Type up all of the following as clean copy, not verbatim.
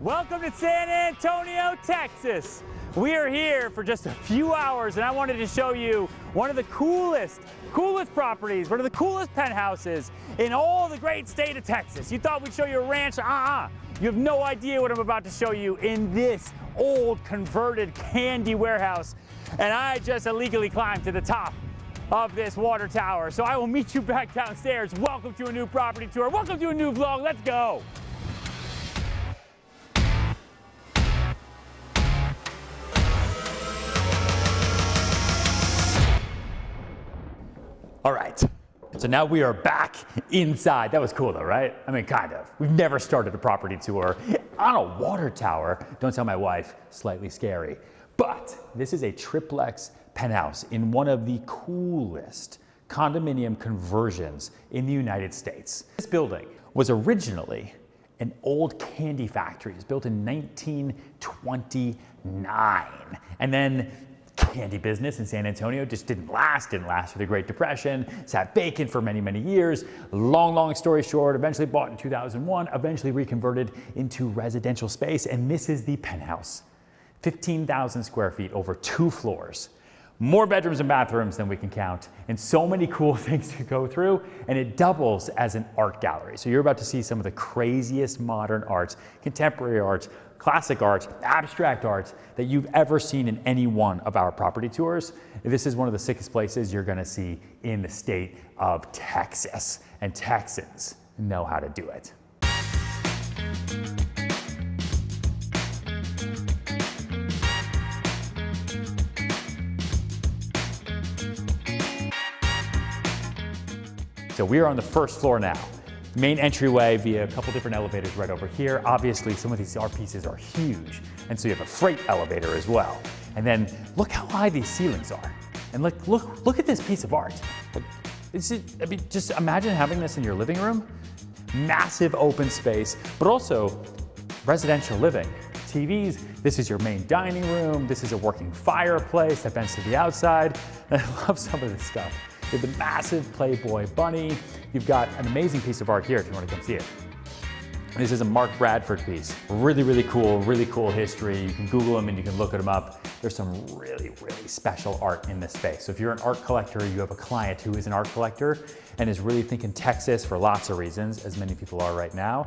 Welcome to San Antonio, Texas. We are here for just a few hours, and I wanted to show you one of the coolest properties, one of the coolest penthouses in all the great state of Texas. You thought we'd show you a ranch? Uh-uh. You have no idea what I'm about to show you in this old converted candy warehouse. And I just illegally climbed to the top of this water tower. So I will meet you back downstairs. Welcome to a new property tour. Welcome to a new vlog. Let's go. All right, so now we are back inside. That was cool though, right? I mean, kind of. We've never started a property tour on a water tower. Don't tell my wife, slightly scary. But this is a triplex penthouse in one of the coolest condominium conversions in the United States. This building was originally an old candy factory. It was built in 1929. And then candy business in San Antonio just didn't last through the Great Depression. Sat vacant for many, many years. Long story short, eventually bought in 2001, eventually reconverted into residential space. And this is the penthouse, 15,000 square feet over 2 floors. More bedrooms and bathrooms than we can count, and so many cool things to go through, and it doubles as an art gallery. So you're about to see some of the craziest modern arts, contemporary arts, classic arts, abstract arts that you've ever seen in any one of our property tours. This is one of the sickest places you're gonna see in the state of Texas, and Texans know how to do it. So we are on the first floor now. Main entryway via a couple different elevators right over here. Obviously, some of these art pieces are huge. And so you have a freight elevator as well. And then look how high these ceilings are. And look at this piece of art. I mean, just imagine having this in your living room. Massive open space, but also residential living. TVs, this is your main dining room. This is a working fireplace that bends to the outside. And I love some of this stuff. With the massive Playboy bunny. You've got an amazing piece of art here if you want to come see it. This is a Mark Bradford piece. Really cool history. You can Google them and you can look them up. There's some really special art in this space. So if you're an art collector, you have a client who is an art collector and is really thinking Texas for lots of reasons, as many people are right now,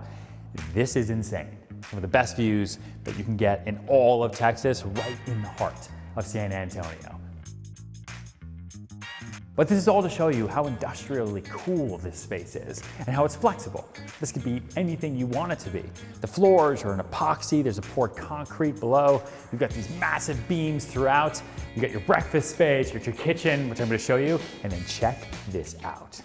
this is insane. One of the best views that you can get in all of Texas, right in the heart of San Antonio. But this is all to show you how industrially cool this space is and how it's flexible. This could be anything you want it to be. The floors are an epoxy, there's a poured concrete below. You've got these massive beams throughout. You've got your breakfast space, you've got your kitchen, which I'm gonna show you, and then check this out.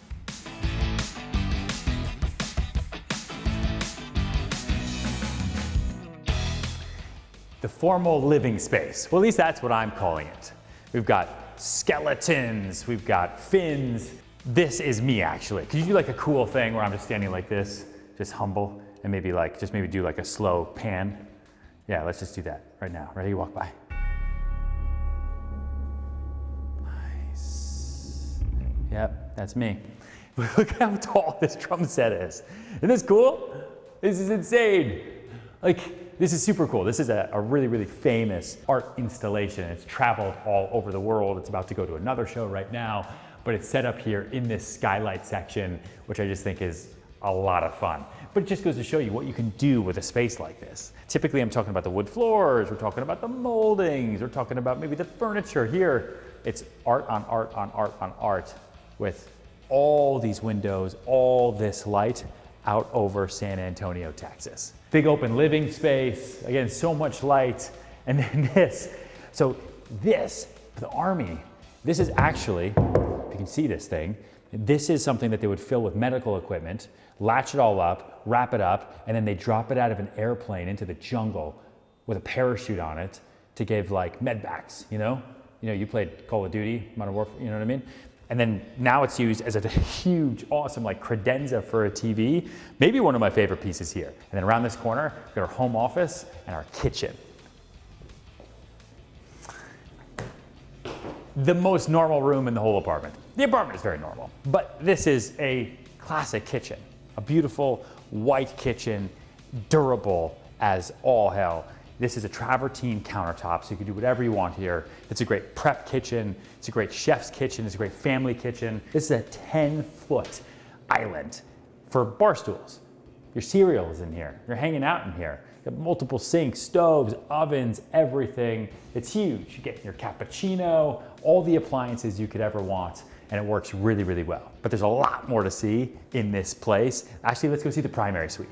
The formal living space, well, at least that's what I'm calling it. We've got skeletons, we've got fins. This is me actually. Could you do like a cool thing where I'm just standing like this, just humble, and maybe like, just maybe do like a slow pan? Yeah, let's just do that right now. Ready, walk by. Nice. Yep, that's me. Look how tall this drum set is. Isn't this cool? This is insane. This is super cool. This is a really famous art installation. It's traveled all over the world. It's about to go to another show right now, but it's set up here in this skylight section, which I just think is a lot of fun. But it just goes to show you what you can do with a space like this. Typically, I'm talking about the wood floors. We're talking about the moldings. We're talking about maybe the furniture here. It's art on art on art on art with all these windows, all this light out over San Antonio, Texas. Big open living space, again, so much light, and then this. So this, the Army, this is actually, if you can see this thing, this is something that they would fill with medical equipment, latch it all up, wrap it up, and then they drop it out of an airplane into the jungle with a parachute on it to give like med backs, you know? You played Call of Duty, Modern Warfare, you know what I mean? And then now it's used as a huge, awesome like credenza for a TV. Maybe one of my favorite pieces here. And then around this corner, we've got our home office and our kitchen. The most normal room in the whole apartment. The apartment is very normal, but this is a classic kitchen. A beautiful white kitchen, durable, as all hell. This is a travertine countertop, so you can do whatever you want here. It's a great prep kitchen. It's a great chef's kitchen. It's a great family kitchen. This is a 10-foot island for bar stools. Your cereal is in here. You're hanging out in here. You have multiple sinks, stoves, ovens, everything. It's huge. You get your cappuccino, all the appliances you could ever want, and it works really, really well. But there's a lot more to see in this place. Actually, let's go see the primary suite.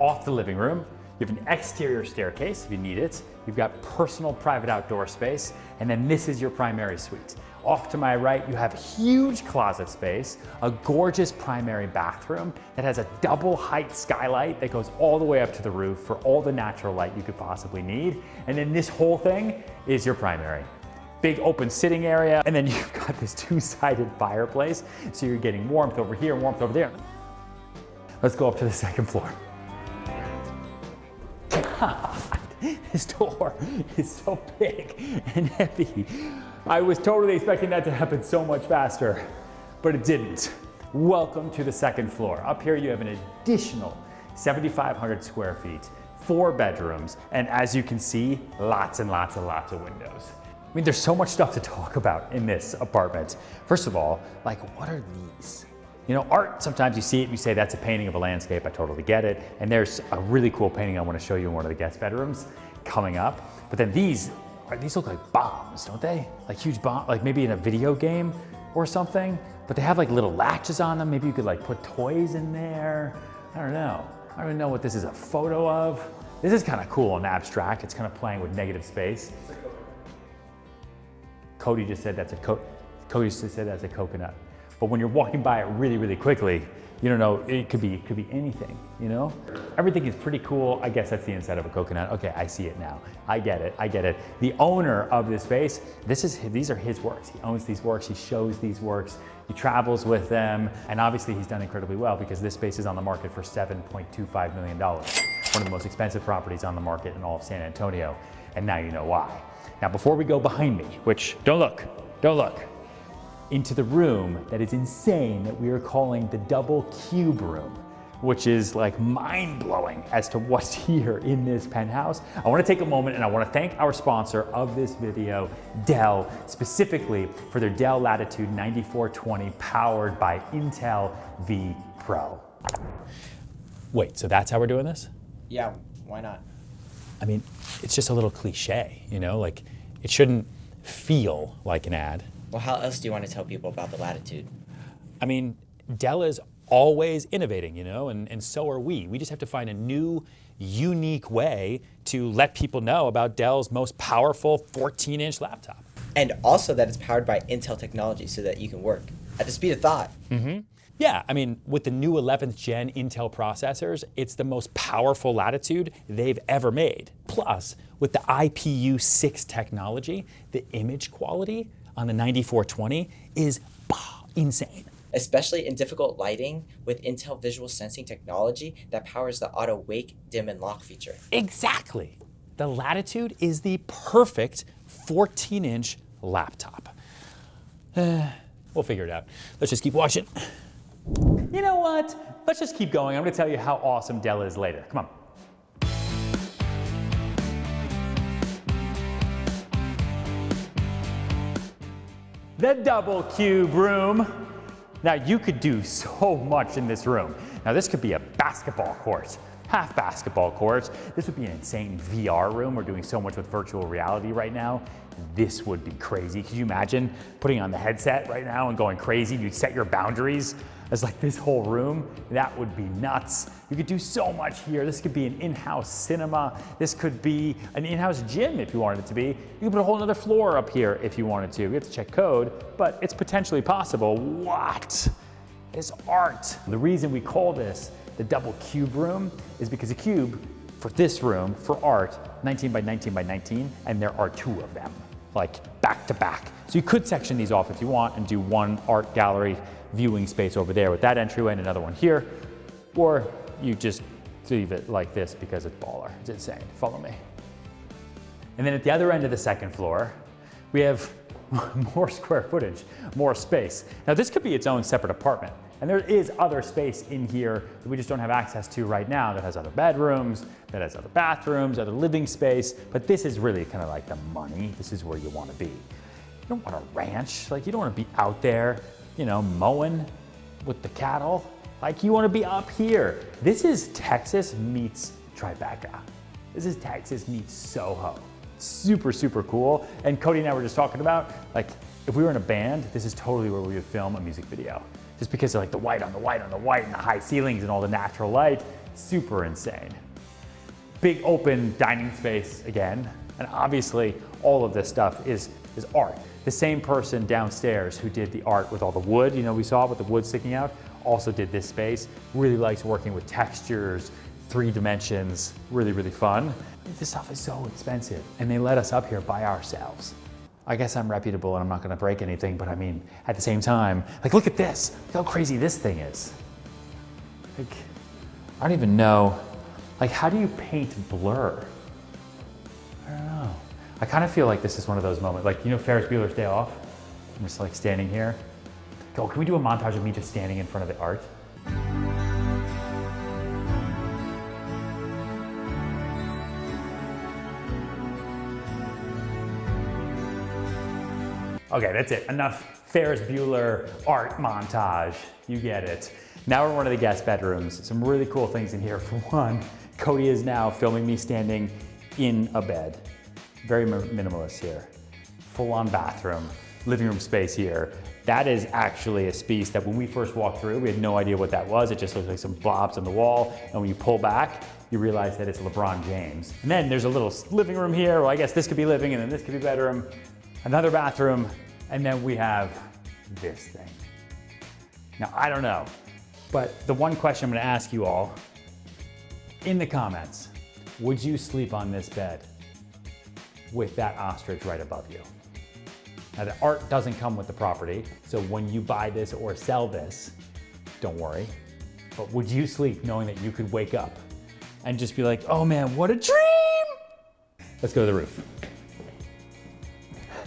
Off the living room, you have an exterior staircase if you need it. You've got personal private outdoor space, and then this is your primary suite. Off to my right, you have huge closet space, a gorgeous primary bathroom that has a double height skylight that goes all the way up to the roof for all the natural light you could possibly need. And then this whole thing is your primary. Big open sitting area, and then you've got this two-sided fireplace, so you're getting warmth over here, warmth over there. Let's go up to the second floor. God, this door is so big and heavy. I was totally expecting that to happen so much faster, but it didn't. Welcome to the second floor. Up here you have an additional 7,500 square feet, 4 bedrooms, and as you can see, lots and lots and lots of windows. I mean, there's so much stuff to talk about in this apartment. First of all, like, what are these? You know, art, sometimes you see it and you say, that's a painting of a landscape. I totally get it. And there's a really cool painting I want to show you in one of the guest bedrooms coming up. But then these look like bombs, don't they? Like huge bombs, like maybe in a video game or something, but they have like little latches on them. Maybe you could like put toys in there. I don't know. I don't even know what this is a photo of. This is kind of cool and abstract. It's kind of playing with negative space. Cody just said that's a coconut. But when you're walking by it really, really quickly, you don't know, it could be anything, you know? Everything is pretty cool. I guess that's the inside of a coconut. Okay, I see it now. I get it. The owner of this space, these are his works. He owns these works, he shows these works, he travels with them, and obviously he's done incredibly well because this space is on the market for $7.25 million. One of the most expensive properties on the market in all of San Antonio, and now you know why. Now, before we go behind me, which, don't look. Into the room that is insane that we are calling the double cube room, which is like mind-blowing as to what's here in this penthouse. I want to take a moment and I want to thank our sponsor of this video, Dell, specifically for their Dell Latitude 9420 powered by Intel V Pro. Wait, so that's how we're doing this? Yeah, why not? I mean, it's just a little cliche, you know, like it shouldn't feel like an ad. Well, how else do you want to tell people about the Latitude? I mean, Dell is always innovating, you know, and so are we. We just have to find a new, unique way to let people know about Dell's most powerful 14-inch laptop. And also that it's powered by Intel technology so that you can work at the speed of thought. Mm-hmm. Yeah, I mean, with the new 11th gen Intel processors, it's the most powerful Latitude they've ever made. Plus, with the IPU-6 technology, the image quality on the 9420 is insane. Especially in difficult lighting with Intel visual sensing technology that powers the auto wake, dim, and lock feature. Exactly. The Latitude is the perfect 14-inch laptop. We'll figure it out. Let's just keep watching. You know what? Let's just keep going. I'm gonna tell you how awesome Dell is later. Come on. The double cube room. Now you could do so much in this room. Now this could be a basketball court, half basketball court. This would be an insane VR room. We're doing so much with virtual reality right now. This would be crazy. Could you imagine putting on the headset right now and going crazy? You'd set your boundaries as like this whole room. That would be nuts. You could do so much here. This could be an in-house cinema. This could be an in-house gym if you wanted it to be. You could put a whole other floor up here if you wanted to. You have to check code, but it's potentially possible. What is art? The reason we call this the double cube room is because a cube for this room, for art, 19 by 19 by 19, and there are 2 of them, like back to back. So you could section these off if you want and do one art gallery viewing space over there with that entryway and another one here, or you just leave it like this because it's baller. It's insane. Follow me. And then at the other end of the second floor, we have more square footage, more space. Now this could be its own separate apartment, and there is other space in here that we just don't have access to right now that has other bedrooms, that has other bathrooms, other living space, but this is really kind of like the money. This is where you want to be. You don't want a ranch. Like, you don't want to be out there, you know, mowing with the cattle. Like, you want to be up here. This is Texas meets Tribeca. This is Texas meets Soho. Super, super cool. And Cody and I were just talking about, like, if we were in a band, this is totally where we would film a music video. Just because of like the white on the white on the white and the high ceilings and all the natural light, super insane. Big open dining space again. And obviously all of this stuff is art. The same person downstairs who did the art with all the wood, you know, we saw with the wood sticking out, also did this space. Really likes working with textures, 3 dimensions, really, really fun. This stuff is so expensive, and they let us up here by ourselves. I guess I'm reputable and I'm not gonna break anything, but I mean, at the same time, like, look at this, look how crazy this thing is. Like, I don't even know, like, how do you paint blur? I don't know. I kind of feel like this is one of those moments, like, you know, Ferris Bueller's Day Off? I'm just like standing here. Go, can we do a montage of me just standing in front of the art? Okay, that's it. Enough Ferris Bueller art montage. You get it. Now we're in one of the guest bedrooms. Some really cool things in here. For one, Cody is now filming me standing in a bed. Very minimalist here. Full-on bathroom, living room space here. That is actually a space that when we first walked through, we had no idea what that was. It just looked like some blobs on the wall. And when you pull back, you realize that it's LeBron James. And then there's a little living room here. Well, I guess this could be living, and then this could be bedroom. Another bathroom, and then we have this thing. Now, I don't know, but the one question I'm gonna ask you all in the comments, would you sleep on this bed with that ostrich right above you? Now, the art doesn't come with the property, so when you buy this or sell this, don't worry, but would you sleep knowing that you could wake up and just be like, oh man, what a dream? Let's go to the roof.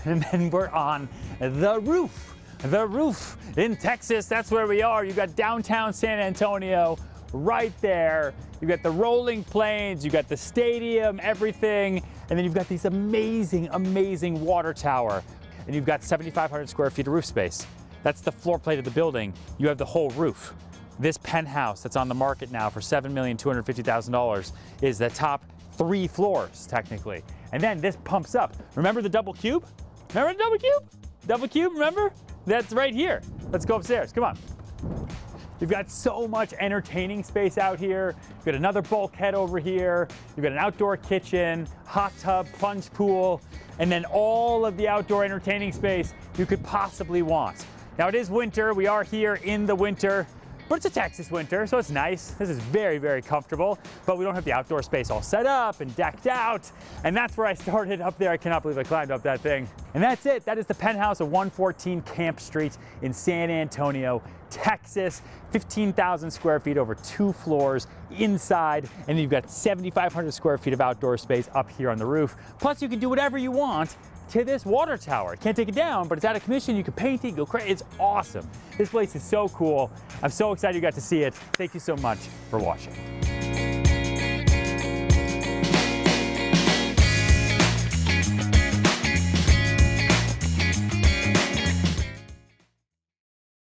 And then we're on the roof. The roof in Texas, that's where we are. You got downtown San Antonio right there. You got the rolling plains, you got the stadium, everything. And then you've got this amazing, amazing water tower. And you've got 7,500 square feet of roof space. That's the floor plate of the building. You have the whole roof. This penthouse that's on the market now for $7,250,000 is the top 3 floors, technically. And then this pumps up. Remember the double cube? Remember the double cube? Double cube, remember? That's right here. Let's go upstairs, come on. You've got so much entertaining space out here. You've got another bulkhead over here. You've got an outdoor kitchen, hot tub, plunge pool, and then all of the outdoor entertaining space you could possibly want. Now it is winter, we are here in the winter, but it's a Texas winter, so it's nice. This is very, very comfortable, but we don't have the outdoor space all set up and decked out. And that's where I started up there. I cannot believe I climbed up that thing. And that's it. That is the penthouse of 114 Camp Street in San Antonio, Texas. 15,000 square feet over 2 floors inside. And you've got 7,500 square feet of outdoor space up here on the roof. Plus you can do whatever you want to this water tower. Can't take it down, but it's out of commission. You can paint it, go crazy. It's awesome. This place is so cool. I'm so excited you got to see it. Thank you so much for watching.